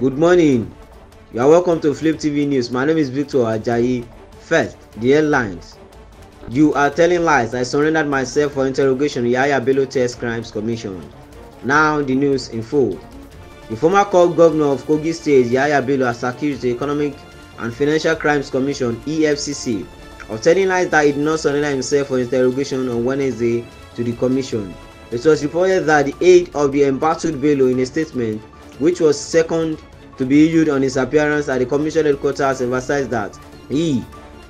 Good morning. You are welcome to Flip TV News. My name is Victor Ajayi. First, the headlines. You are telling lies. I surrendered myself for interrogation. Yahaya Bello Test Crimes Commission. Now the news in full. The former court governor of Kogi State, Yahaya Bello, has accused the Economic and Financial Crimes Commission (EFCC) of telling lies that he did not surrender himself for interrogation on Wednesday to the commission. It was reported that the aide of the embattled Bello, in a statement which was second to be issued on his appearance at the commission headquarters, emphasized that he,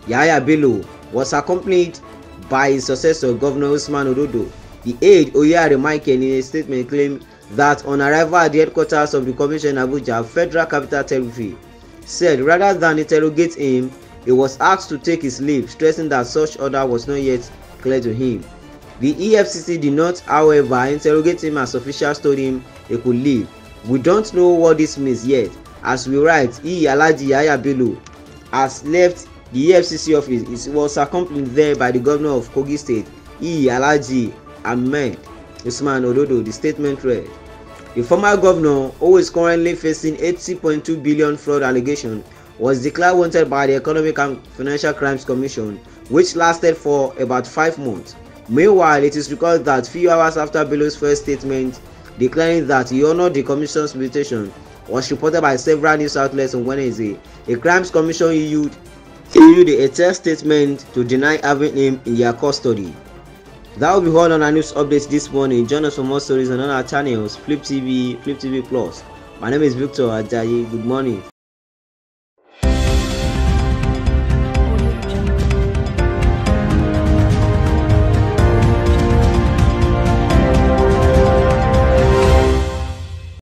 Yahaya Bello, was accompanied by his successor, Governor Usman Ododo. The aide, Oya Michael, in a statement claimed that on arrival at the headquarters of the commission in Abuja, Federal Capital Territory, said rather than interrogate him, he was asked to take his leave, stressing that such order was not yet clear to him. The EFCC did not, however, interrogate him as officials told him he could leave. We don't know what this means yet. As we write, he, Alhaji Yahaya Bello, has left the EFCC office. He was accompanied there by the governor of Kogi State, he, Alhaji Ahmed Usman Ododo. The statement read, the former governor, who is currently facing 80.2 billion fraud allegation, was declared wanted by the Economic and Financial Crimes Commission, which lasted for about 5 months. Meanwhile, it is recalled that few hours after Bello's first statement declaring that he honored the commission's invitation was reported by several news outlets on Wednesday. The Crimes Commission issued a test statement to deny having him in their custody. That will be all on our news updates this morning. Join us for more stories on our channels, Flip TV, Flip TV Plus. My name is Victor Ajayi. Good morning.